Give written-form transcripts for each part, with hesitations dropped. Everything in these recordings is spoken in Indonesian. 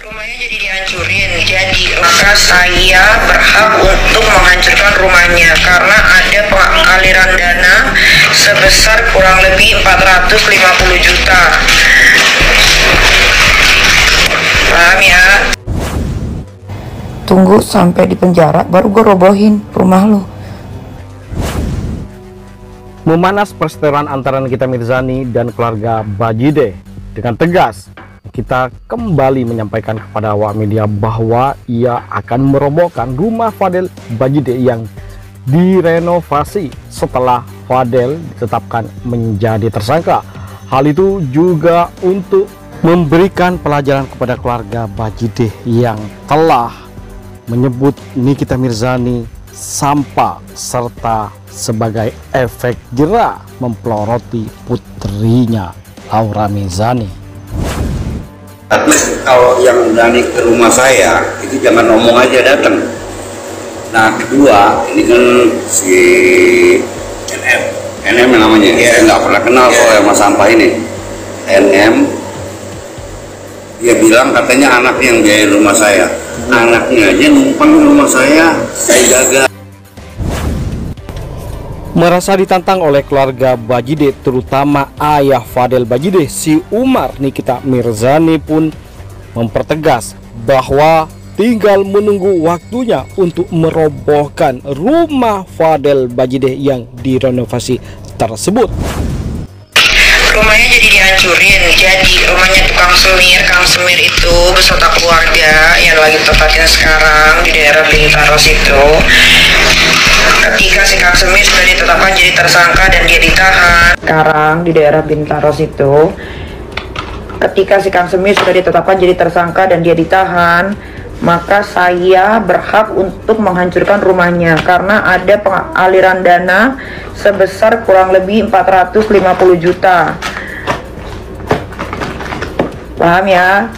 Rumahnya jadi dihancurin, jadi maka saya berhak untuk menghancurkan rumahnya karena ada aliran dana sebesar kurang lebih 450 juta. Paham ya? Tunggu sampai di penjara baru gue robohin rumah lu. Memanas perseteruan antara Nikita Mirzani dan keluarga Badjideh. Dengan tegas, kita kembali menyampaikan kepada awak media bahwa ia akan merobohkan rumah Fadel Badjideh yang direnovasi setelah Fadel ditetapkan menjadi tersangka. Hal itu juga untuk memberikan pelajaran kepada keluarga Badjideh yang telah menyebut Nikita Mirzani sampah serta sebagai efek jerah mempeloroti putrinya Laura Mirzani. Tapi kalau yang berani ke rumah saya itu jangan ngomong aja datang. Nah kedua ini kan si NM namanya, saya nggak pernah kenal soal sama sampah ini. NM dia bilang katanya anaknya yang biayain rumah saya. Anaknya aja numpang di rumah saya jaga. Merasa ditantang oleh keluarga Badjideh, terutama ayah Fadel Badjideh, si Umar, Nikita Mirzani pun mempertegas bahwa tinggal menunggu waktunya untuk merobohkan rumah Fadel Badjideh yang direnovasi tersebut. Rumahnya jadi dihancurin, jadi rumahnya tukang semir itu beserta keluarga yang lagi tempatin sekarang di daerah Bintaro situ. Ketika si Kang Semir sudah ditetapkan jadi tersangka dan dia ditahan sekarang di daerah Bintaro situ. Ketika si Kang Semir sudah ditetapkan jadi tersangka dan dia ditahan, maka saya berhak untuk menghancurkan rumahnya karena ada aliran dana sebesar kurang lebih 450 juta. Paham ya?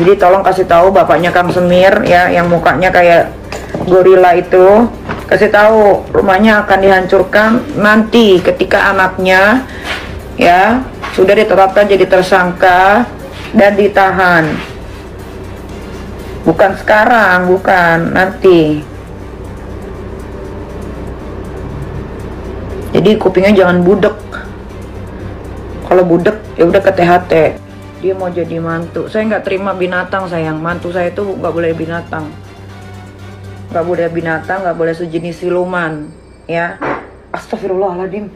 Jadi tolong kasih tahu bapaknya Kang Semir ya, yang mukanya kayak gorila itu, kasih tahu rumahnya akan dihancurkan nanti ketika anaknya ya sudah ditetapkan jadi tersangka dan ditahan. Bukan sekarang, bukan nanti. Jadi kupingnya jangan budek. Kalau budek ya udah ke THT. Dia mau jadi mantu. Saya nggak terima binatang sayang. Mantu saya itu nggak boleh binatang. Nggak boleh binatang, nggak boleh sejenis siluman. Ya. Astagfirullahaladzim.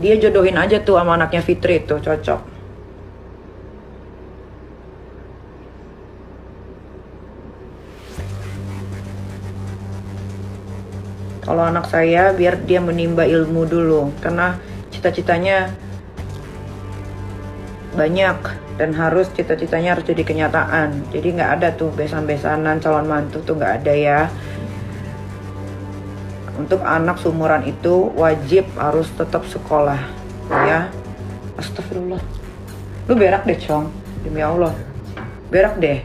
Dia jodohin aja tuh sama anaknya Fitri tuh, cocok. Kalau anak saya biar dia menimba ilmu dulu karena cita-citanya banyak dan harus cita-citanya harus jadi kenyataan. Jadi nggak ada tuh besan-besanan calon mantu tuh nggak ada ya. Untuk anak seumuran itu wajib harus tetap sekolah ya. Astagfirullah. Lu berak deh Cong, demi Allah. Berak deh.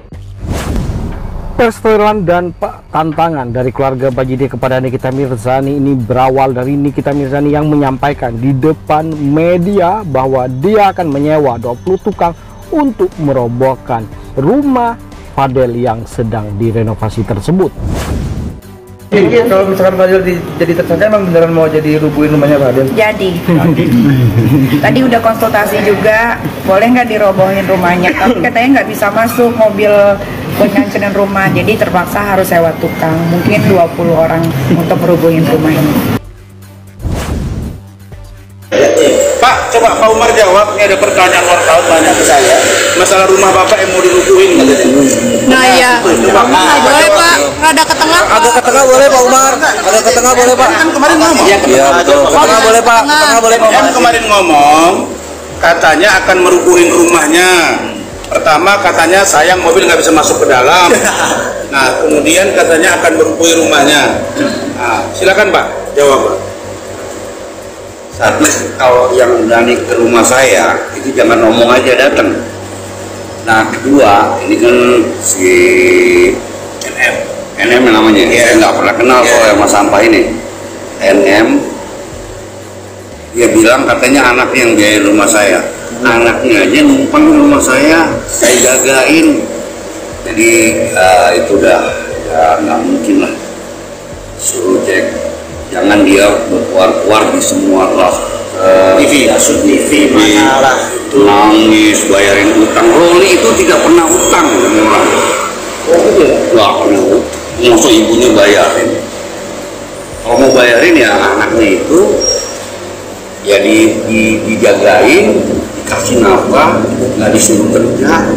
Perseteruan dan tantangan dari keluarga Badjideh kepada Nikita Mirzani ini berawal dari Nikita Mirzani yang menyampaikan di depan media bahwa dia akan menyewa 20 tukang untuk merobohkan rumah Fadel yang sedang direnovasi tersebut. Kalau misalkan Fadel jadi tersangka emang beneran mau jadi rubuhin rumahnya Fadel? Jadi. Tadi udah konsultasi juga, boleh nggak dirobohin rumahnya? Tapi katanya nggak bisa masuk mobil pengancuran rumah, jadi terpaksa harus sewa tukang mungkin 20 orang untuk merubuhin rumah ini. Pak, coba Pak Umar jawab, ini ada pertanyaan wartawan banyak ke saya masalah rumah Bapak yang mau dirubuhin. Nah iya, boleh Pak, ada ke tengah. Agak ke tengah boleh Pak Umar, agak ke tengah boleh Pak. Kan kemarin ngomong. Iya, ke tengah boleh Pak, ke tengah boleh Pak. Kan kemarin ngomong, katanya akan merubuhin rumahnya. Pertama katanya sayang mobil nggak bisa masuk ke dalam. Nah kemudian katanya akan merubuhi rumahnya. Nah, silakan Pak jawab Pak. Satu, kalau yang berani ke rumah saya itu jangan ngomong aja datang. Nah kedua ini kan si NM namanya, saya nggak pernah kenal soal sama sampah ini. NM dia bilang katanya anaknya yang biayain rumah saya. anaknya aja numpang di rumah saya jagain. Jadi itu udah nggak mungkin lah, suruh cek, jangan dia berkuar-kuar di semua TV, masuk TV, masalah itu nangis, bayarin utang. Roli itu tidak pernah utang dengan orang. Oh iya? Nggak pernah utang, maksud ibunya bayarin. Kalau mau bayarin ya anaknya itu ya dijagain, dikasih nafkah, nggak disuruh kerja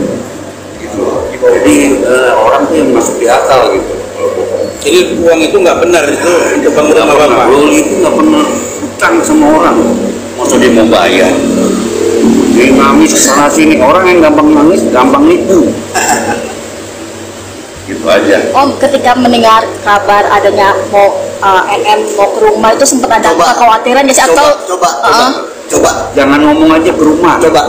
gitu. Jadi orang tuh yang masuk di akal gitu. Jadi uang itu nggak benar, itu bangun sama bapak. Roli itu nggak pernah utang sama orang, maksud dia mau bayar. Dia nangis kesana sini, orang yang gampang nangis gampang nipu. Gitu aja. Om, ketika mendengar kabar adanya mau NM mau ke rumah itu sempat ada kekhawatiran ya sih, atau coba jangan ngomong aja ke rumah, coba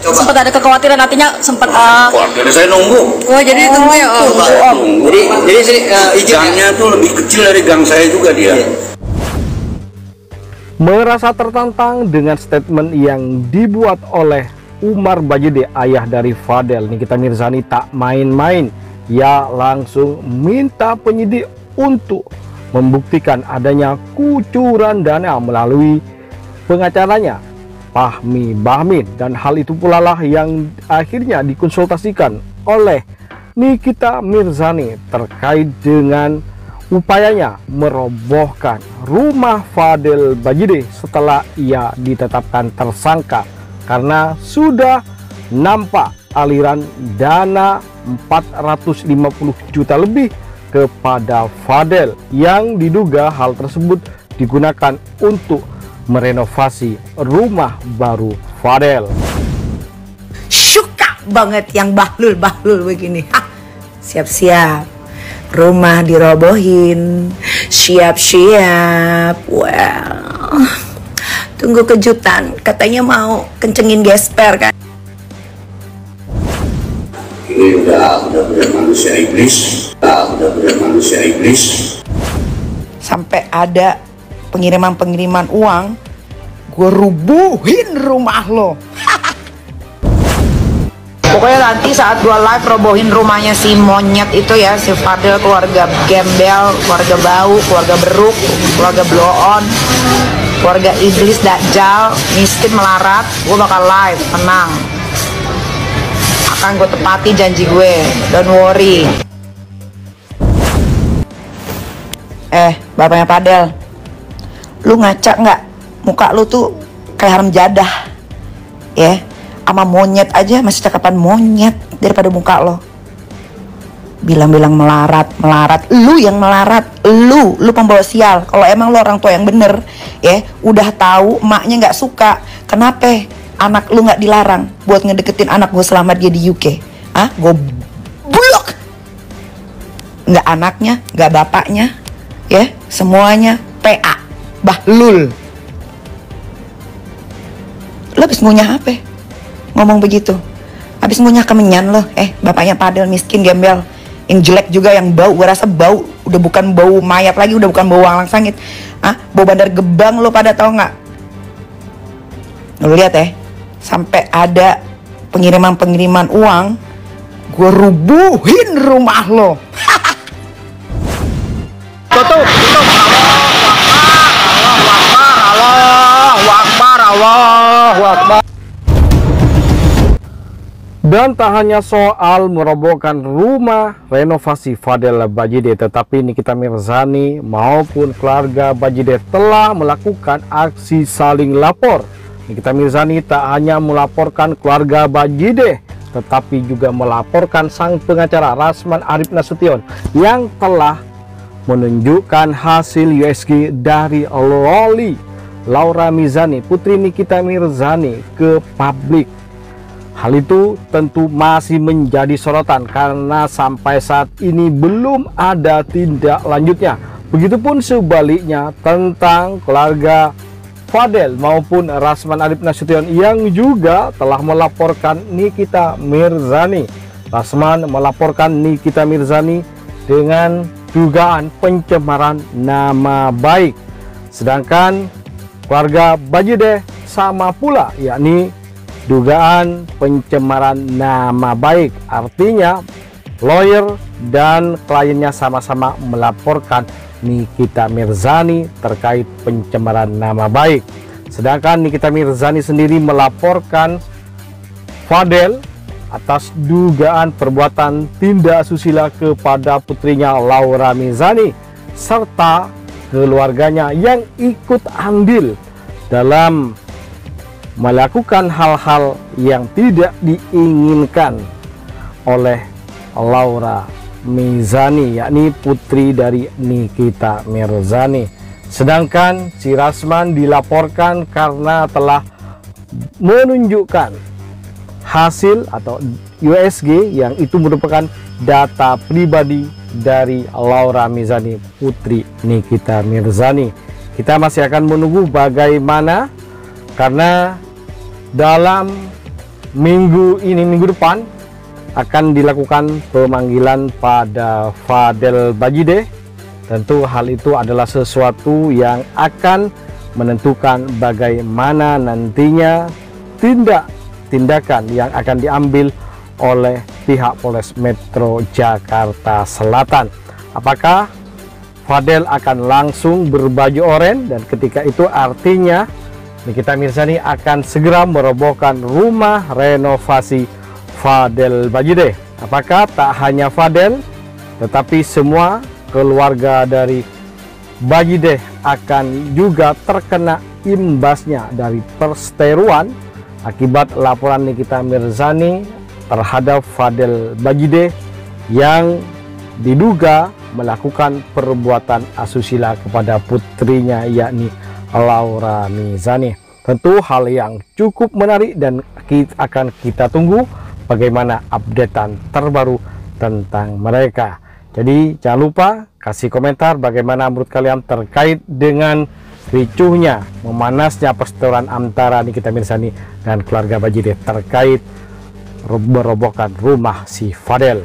sempat ada kekhawatiran, artinya sempat keluarga saya nunggu. Oh jadi tunggu ya Om, jadi sini izinnya tuh lebih kecil dari gang saya juga dia. Merasa tertantang dengan statement yang dibuat oleh Umar Badjideh, ayah dari Fadel, Nikita Mirzani tak main-main. Ya langsung minta penyidik untuk membuktikan adanya kucuran dana melalui pengacaranya Fahmi Bahmin, dan hal itu pula lah yang akhirnya dikonsultasikan oleh Nikita Mirzani terkait dengan upayanya merobohkan rumah Fadel Badjideh setelah ia ditetapkan tersangka karena sudah nampak aliran dana 450 juta lebih kepada Fadel, yang diduga hal tersebut digunakan untuk merenovasi rumah baru Fadel. Suka banget yang bahlul-bahlul begini. Siap-siap rumah dirobohin, siap-siap. Well, tunggu kejutan, katanya mau kencengin gesper kan. Ini udah manusia iblis, udah manusia iblis. Sampai ada pengiriman-pengiriman uang, gue rubuhin rumah lo. Pokoknya nanti saat gue live robohin rumahnya si monyet itu ya, si Fadel, keluarga gembel, keluarga bau, keluarga beruk, keluarga blow on, keluarga iblis, dajjal, miskin, melarat. Gue bakal live, tenang, akan gue tepati janji gue, don't worry. Bapaknya Fadel, lu ngaca nggak? Muka lu tuh kayak haram jadah ya, sama monyet aja masih cakapan monyet daripada muka lo. Bilang-bilang melarat, lu yang melarat, lu pembawa sial. Kalau emang lu orang tua yang bener, ya udah tahu emaknya nggak suka, kenapa anak lu nggak dilarang buat ngedeketin anak gue selama dia di UK? Ah, gue buluk, nggak anaknya, nggak bapaknya, ya semuanya PA, bahlul. Lu habis ngunyah apa? Ngomong begitu, habis ngunyah kemenyan lo. Bapaknya Fadel miskin gembel, yang jelek juga, yang bau. Gue rasa bau, udah bukan bau mayat lagi, udah bukan bau walang sangit, bau bandar gebang lo pada, tau nggak? Lo lihat ya, sampai ada pengiriman-pengiriman uang, gue rubuhin rumah lo. Tutup. Allah Akbar. Dan tak hanya soal merobohkan rumah renovasi Fadel Badjideh, tetapi Nikita Mirzani maupun keluarga Badjideh telah melakukan aksi saling lapor. Nikita Mirzani tak hanya melaporkan keluarga Badjideh, tetapi juga melaporkan sang pengacara Rasman Arif Nasution yang telah menunjukkan hasil USG dari Loli Laura Mirzani, putri Nikita Mirzani, ke publik. Hal itu tentu masih menjadi sorotan karena sampai saat ini belum ada tindak lanjutnya. Begitupun sebaliknya tentang keluarga Fadel maupun Rasman Arif Nasution yang juga telah melaporkan Nikita Mirzani. Rasman melaporkan Nikita Mirzani dengan dugaan pencemaran nama baik. Sedangkan keluarga Badjideh sama pula, yakni dugaan pencemaran nama baik. Artinya lawyer dan kliennya sama-sama melaporkan Nikita Mirzani terkait pencemaran nama baik. Sedangkan Nikita Mirzani sendiri melaporkan Fadel atas dugaan perbuatan tindak asusila kepada putrinya Laura Mirzani serta keluarganya yang ikut andil dalam melakukan hal-hal yang tidak diinginkan oleh Laura Mirzani, yakni putri dari Nikita Mirzani. Sedangkan si Rasman dilaporkan karena telah menunjukkan hasil atau USG yang itu merupakan data pribadi dari Laura Mirzani, putri Nikita Mirzani. Kita masih akan menunggu bagaimana, karena dalam minggu depan akan dilakukan pemanggilan pada Fadel Badjideh. Tentu hal itu adalah sesuatu yang akan menentukan bagaimana nantinya tindakan yang akan diambil oleh pihak Polres Metro Jakarta Selatan. Apakah Fadel akan langsung berbaju oranye, dan ketika itu artinya Nikita Mirzani akan segera merobohkan rumah renovasi Fadel Badjideh. Apakah tak hanya Fadel tetapi semua keluarga dari Badjideh akan juga terkena imbasnya dari perseteruan akibat laporan Nikita Mirzani terhadap Fadel Badjideh yang diduga melakukan perbuatan asusila kepada putrinya, yakni Laura Mirzani. Tentu hal yang cukup menarik, dan akan kita tunggu bagaimana updatean terbaru tentang mereka. Jadi jangan lupa kasih komentar bagaimana menurut kalian terkait dengan ricuhnya, memanasnya perseteruan antara Nikita Mirzani dan keluarga Badjideh terkait merobohkan rumah si Fadel.